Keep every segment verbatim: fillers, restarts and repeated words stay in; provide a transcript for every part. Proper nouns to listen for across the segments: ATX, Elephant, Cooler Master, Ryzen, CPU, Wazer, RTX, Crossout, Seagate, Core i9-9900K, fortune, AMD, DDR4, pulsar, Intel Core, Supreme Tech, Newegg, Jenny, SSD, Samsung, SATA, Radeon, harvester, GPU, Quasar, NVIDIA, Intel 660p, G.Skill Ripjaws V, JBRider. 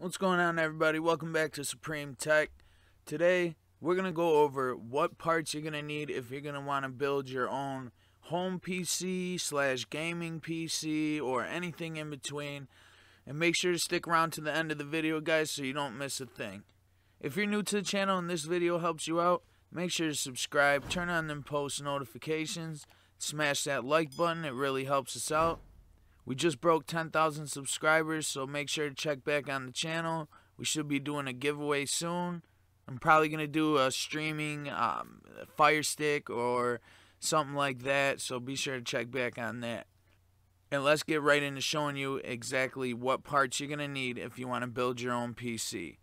What's going on, everybody? Welcome back to Supreme Tech. Today we're gonna go over what parts you're gonna need if you're gonna want to build your own home P C slash gaming P C or anything in between, and make sure to stick around to the end of the video, guys, so you don't miss a thing. If you're new to the channel and this video helps you out, make sure to subscribe, turn on them post notifications, smash that like button. It really helps us out. We just broke ten thousand subscribers, so make sure to check back on the channel. We should be doing a giveaway soon. I'm probably going to do a streaming um, Fire Stick or something like that, so be sure to check back on that. And let's get right into showing you exactly what parts you're going to need if you want to build your own P C.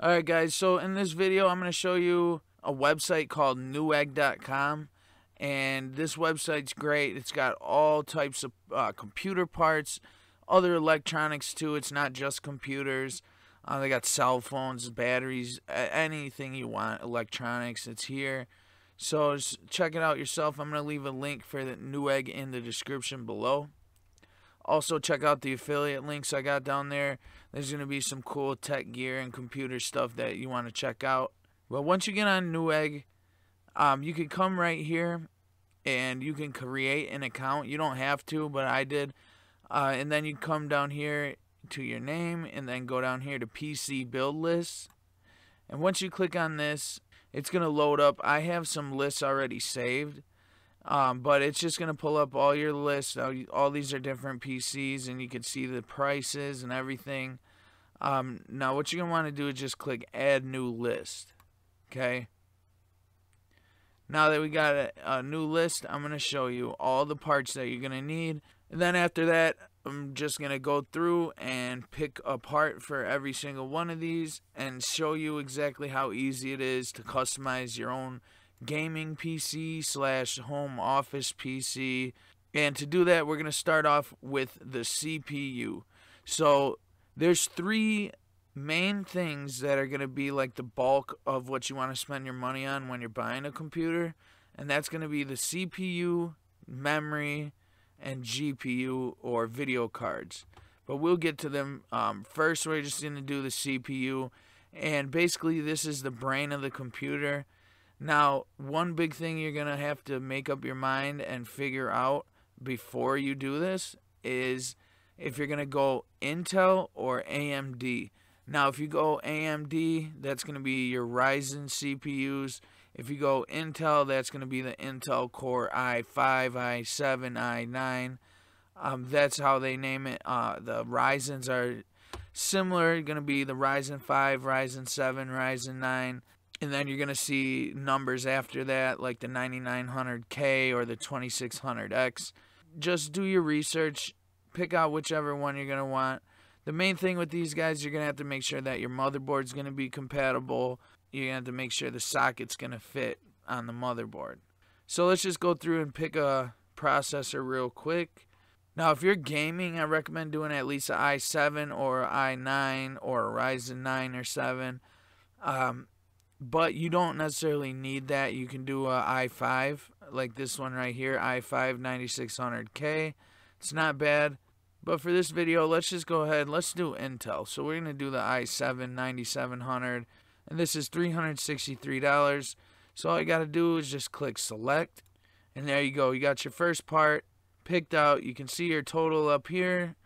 Alright guys, so in this video I'm going to show you a website called Newegg dot com, and this website's great. It's got all types of uh, computer parts, other electronics too. It's not just computers. Uh, they got cell phones, batteries, anything you want, electronics, it's here. So just check it out yourself. I'm going to leave a link for the Newegg in the description below. Also, check out the affiliate links I got down there. There's going to be some cool tech gear and computer stuff that you want to check out. But once you get on Newegg, um, you can come right here and you can create an account. You don't have to, but I did. Uh, and then you come down here to your name and then go down here to P C build lists. And once you click on this, it's going to load up. I have some lists already saved. Um, but it's just going to pull up all your lists. All these are different P Cs, and you can see the prices and everything. Um, now, what you're going to want to do is just click Add New List. Okay? Now that we got a, a new list, I'm going to show you all the parts that you're going to need. And then after that, I'm just going to go through and pick a part for every single one of these and show you exactly how easy it is to customize your own gaming P C slash home office P C. And to do that, we're going to start off with the C P U. So there's three main things that are going to be like the bulk of what you want to spend your money on when you're buying a computer, and that's going to be the C P U, memory, and G P U or video cards, but we'll get to them. Um, first we're just going to do the C P U, and basically this is the brain of the computer. Now, one big thing you're going to have to make up your mind and figure out before you do this is if you're going to go Intel or A M D. Now, if you go A M D, that's going to be your Ryzen C P Us. If you go Intel, that's going to be the Intel Core i five, i seven, i nine. Um, that's how they name it. Uh, the Ryzens are similar. Going to be the Ryzen five, Ryzen seven, Ryzen nine. And then you're going to see numbers after that, like the ninety-nine hundred K or the twenty-six hundred X. Just do your research. Pick out whichever one you're going to want. The main thing with these guys, you're going to have to make sure that your motherboard's going to be compatible. You're going to have to make sure the socket's going to fit on the motherboard. So let's just go through and pick a processor real quick. Now, if you're gaming, I recommend doing at least an i seven or i nine or a Ryzen nine or seven. Um... But you don't necessarily need that. You can do a i five, like this one right here, i five ninety-six hundred K. It's not bad. But for this video, let's just go ahead. Let's do Intel. So we're going to do the i seven ninety-seven hundred. And this is three hundred sixty-three dollars. So all you got to do is just click select. And there you go. You got your first part picked out. You can see your total up here.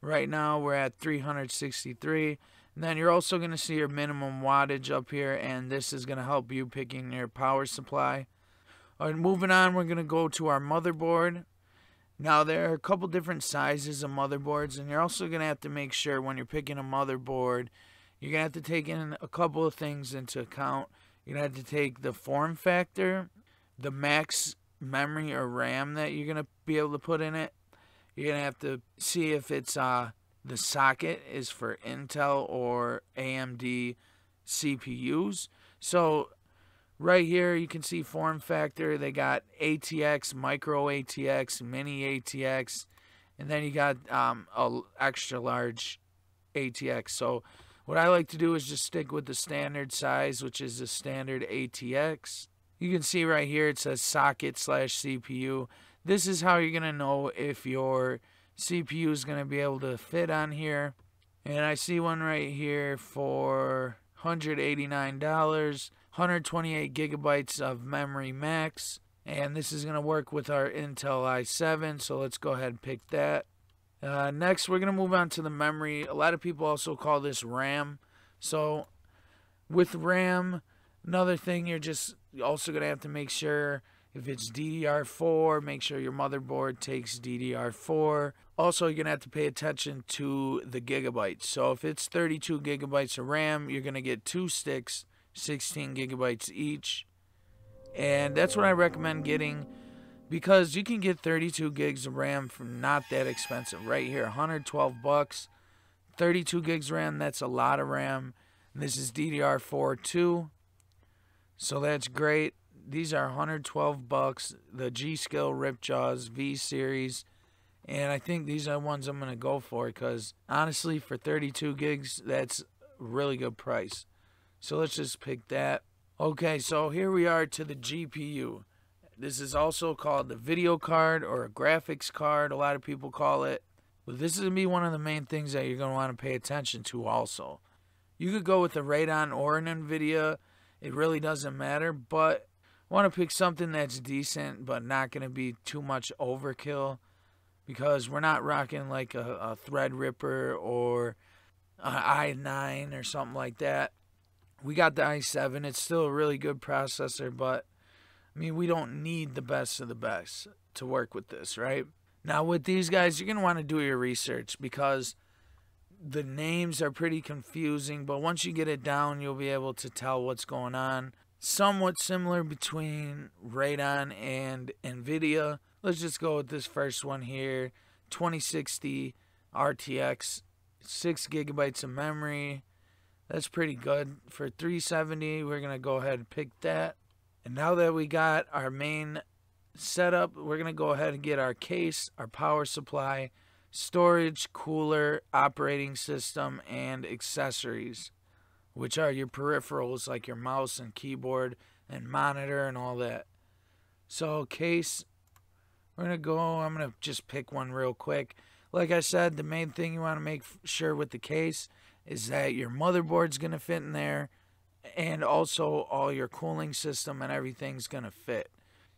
Right now we're at three hundred sixty-three dollars. Then you're also going to see your minimum wattage up here, and this is going to help you picking your power supply. All right, moving on, we're going to go to our motherboard. Now, there are a couple different sizes of motherboards, and you're also going to have to make sure when you're picking a motherboard, you're going to have to take in a couple of things into account. You're going to have to take the form factor, the max memory or RAM that you're going to be able to put in it. You're going to have to see if it's... Uh, The socket is for Intel or A M D C P Us. So right here you can see form factor. They got A T X, micro A T X, mini A T X, and then you got um, a extra large A T X. So what I like to do is just stick with the standard size, which is the standard A T X. You can see right here it says socket slash C P U. This is how you're going to know if your C P U is going to be able to fit on here. And I see one right here for one hundred eighty-nine dollars, one hundred twenty-eight gigabytes of memory max. And this is going to work with our Intel i seven, so let's go ahead and pick that. Uh, next, we're going to move on to the memory. A lot of people also call this RAM. So with RAM, another thing, you're just also going to have to make sure if it's D D R four, make sure your motherboard takes D D R four. Also, you're going to have to pay attention to the gigabytes. So if it's thirty-two gigabytes of RAM, you're going to get two sticks, sixteen gigabytes each. And that's what I recommend getting, because you can get thirty-two gigs of RAM for not that expensive. Right here, one hundred twelve bucks, thirty-two gigs RAM, that's a lot of RAM. And this is D D R four too, so that's great. These are one hundred twelve bucks, the G.Skill Ripjaws V series, and I think these are the ones I'm going to go for, because honestly, for thirty-two gigs, that's a really good price. So let's just pick that. Okay, so here we are to the G P U. This is also called the video card or a graphics card, a lot of people call it. But this is going to be one of the main things that you're going to want to pay attention to also. You could go with a Radeon or an NVIDIA. It really doesn't matter, but want to pick something that's decent but not going to be too much overkill, because we're not rocking like a, a Threadripper or an i nine or something like that. We got the i seven. It's still a really good processor, but I mean, we don't need the best of the best to work with this, right? Now with these guys, you're going to want to do your research, because the names are pretty confusing, but once you get it down, you'll be able to tell what's going on. Somewhat similar between Radeon and NVIDIA. Let's just go with this first one here. twenty sixty R T X, six gigabytes of memory. That's pretty good. For three seventy, we're going to go ahead and pick that. And now that we got our main setup, we're going to go ahead and get our case, our power supply, storage, cooler, operating system, and accessories, which are your peripherals like your mouse and keyboard and monitor and all that. So case, we're going to go, I'm going to just pick one real quick. Like I said, the main thing you want to make sure with the case is that your motherboard's going to fit in there, and also all your cooling system and everything's going to fit.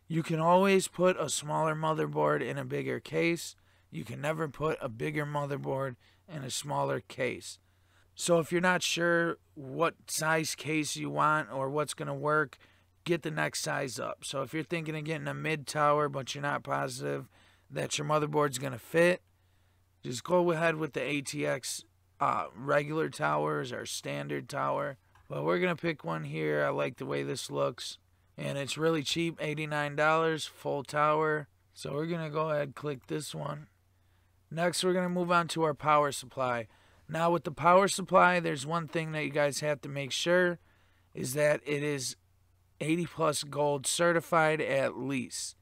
You can always put a smaller motherboard in a bigger case. You can never put a bigger motherboard in a smaller case. So if you're not sure what size case you want or what's going to work, get the next size up. So if you're thinking of getting a mid tower but you're not positive that your motherboard's going to fit, just go ahead with the A T X uh, regular towers or standard tower. But we're going to pick one here. I like the way this looks. And it's really cheap, eighty-nine dollars, full tower. So we're going to go ahead and click this one. Next, we're going to move on to our power supply. Now with the power supply, there's one thing that you guys have to make sure is that it is eighty plus gold certified at least.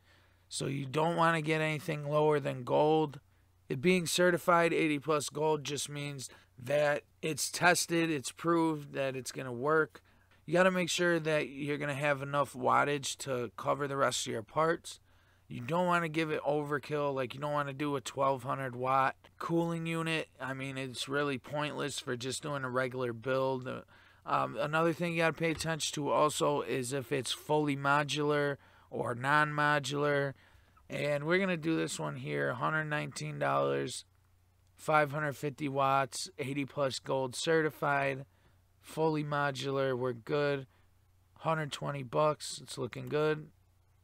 So you don't want to get anything lower than gold. It being certified eighty plus gold just means that it's tested, it's proved that it's going to work. You got to make sure that you're going to have enough wattage to cover the rest of your parts. You don't want to give it overkill, like you don't want to do a twelve hundred watt cooling unit. I mean, it's really pointless for just doing a regular build. Um, another thing you got to pay attention to also is if it's fully modular or non-modular. And we're going to do this one here, one hundred nineteen dollars, five hundred fifty watts, eighty plus gold certified, fully modular, we're good, one hundred twenty bucks, it's looking good.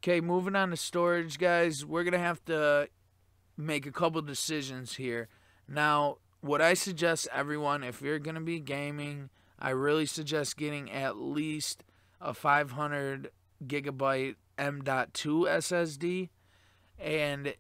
Okay, moving on to storage, guys. We're going to have to make a couple decisions here. Now, what I suggest everyone, if you're going to be gaming, I really suggest getting at least a five hundred gigabyte M dot two S S D. And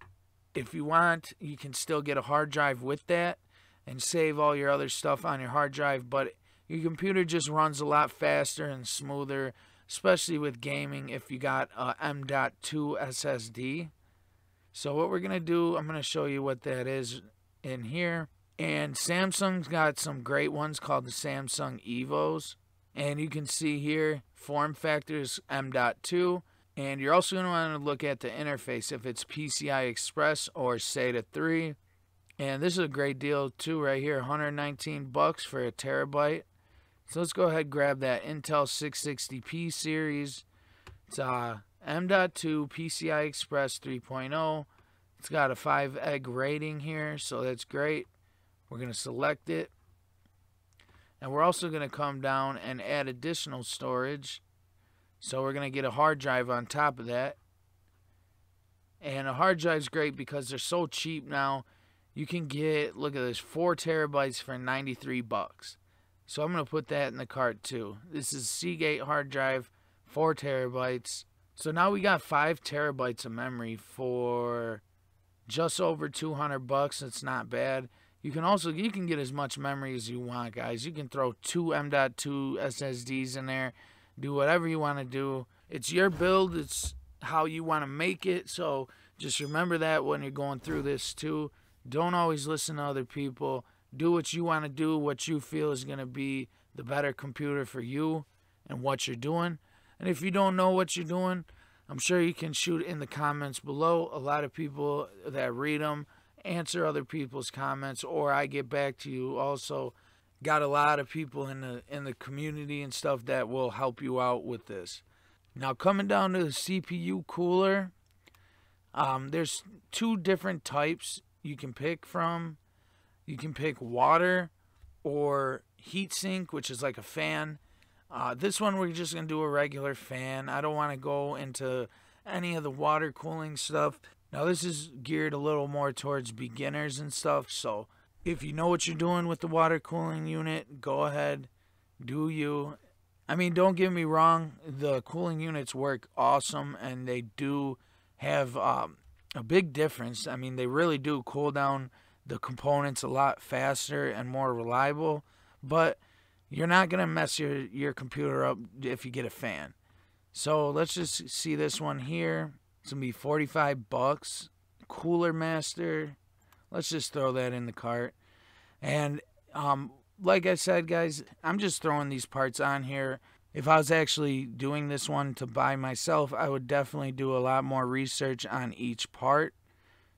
if you want, you can still get a hard drive with that and save all your other stuff on your hard drive. But your computer just runs a lot faster and smoother, especially with gaming, if you got a M dot two S S D. So what we're going to do, I'm going to show you what that is in here. And Samsung's got some great ones called the Samsung E V Os. And you can see here, form factors M dot two. And you're also going to want to look at the interface if it's P C I Express or SATA three. And this is a great deal too right here, one hundred nineteen bucks for a terabyte. So let's go ahead and grab that Intel six sixty p series. It's uh, M dot two P C I Express three point oh. It's got a five egg rating here, so that's great. We're going to select it. And we're also going to come down and add additional storage. So we're going to get a hard drive on top of that. And a hard drive's great because they're so cheap now. You can get, look at this, four terabytes for ninety-three bucks. So I'm going to put that in the cart too. This is Seagate hard drive, four terabytes. So now we got five terabytes of memory for just over two hundred bucks. It's not bad. You can also, you can get as much memory as you want, guys. You can throw two M dot two S S Ds in there. Do whatever you want to do. It's your build. It's how you want to make it. So just remember that when you're going through this too. Don't always listen to other people. Do what you want to do, what you feel is going to be the better computer for you and what you're doing. And if you don't know what you're doing, I'm sure you can shoot in the comments below. A lot of people that read them answer other people's comments, or I get back to you. Also got a lot of people in the in the community and stuff that will help you out with this. Now coming down to the C P U cooler, um, there's two different types you can pick from. You can pick water or heatsink, which is like a fan. Uh, this one we're just going to do a regular fan. I don't want to go into any of the water cooling stuff. Now this is geared a little more towards beginners and stuff, so if you know what you're doing with the water cooling unit, go ahead, do you. I mean, don't get me wrong, the cooling units work awesome, and they do have um, a big difference. I mean, they really do cool down the components a lot faster and more reliable, but you're not going to mess your, your computer up if you get a fan. So let's just see this one here. It's going to be forty-five bucks. Cooler Master. Let's just throw that in the cart. And um, like I said, guys, I'm just throwing these parts on here. If I was actually doing this one to buy myself, I would definitely do a lot more research on each part.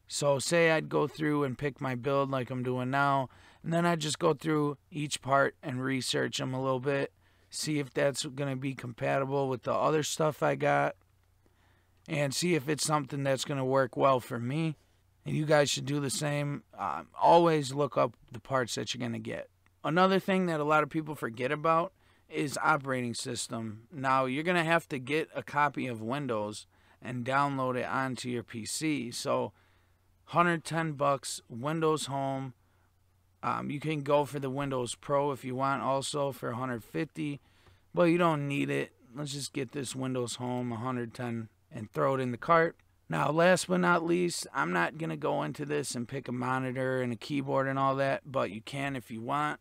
So say I'd go through and pick my build like I'm doing now, and then I'd just go through each part and research them a little bit, see if that's going to be compatible with the other stuff I got, and see if it's something that's going to work well for me. And you guys should do the same. Uh, always look up the parts that you're going to get. Another thing that a lot of people forget about is operating system. Now, you're going to have to get a copy of Windows and download it onto your P C. So, one hundred ten bucks, Windows Home. Um, you can go for the Windows Pro if you want, also for one hundred fifty dollars. But you don't need it. Let's just get this Windows Home, one hundred ten dollars. And throw it in the cart. Now, last but not least, I'm not going to go into this and pick a monitor and a keyboard and all that, but you can if you want.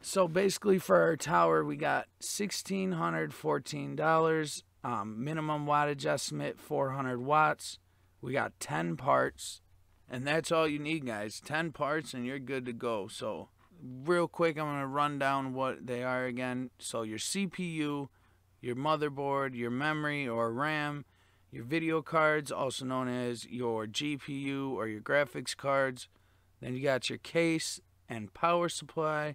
So basically for our tower, we got one thousand six hundred fourteen dollars, um, minimum wattage estimate, four hundred watts. We got ten parts, and that's all you need, guys. ten parts, and you're good to go. So real quick, I'm going to run down what they are again. So your C P U, your motherboard, your memory or RAM, your video cards, also known as your G P U or your graphics cards. Then you got your case and power supply.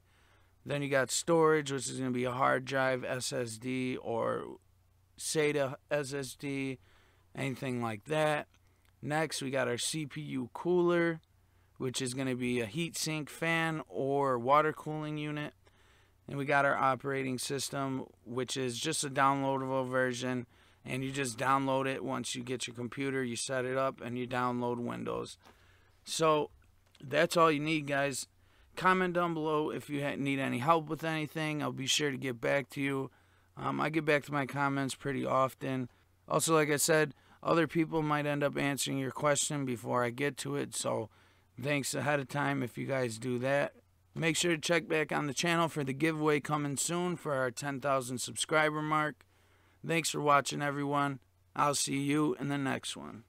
Then you got storage, which is going to be a hard drive, S S D, or SATA S S D, anything like that. Next, we got our C P U cooler, which is going to be a heatsink fan or water cooling unit. And we got our operating system, which is just a downloadable version. And you just download it once you get your computer, you set it up, and you download Windows. So that's all you need, guys. Comment down below if you need any help with anything. I'll be sure to get back to you. Um, I get back to my comments pretty often. Also, like I said, other people might end up answering your question before I get to it. So thanks ahead of time if you guys do that. Make sure to check back on the channel for the giveaway coming soon for our ten thousand subscriber mark. Thanks for watching, everyone. I'll see you in the next one.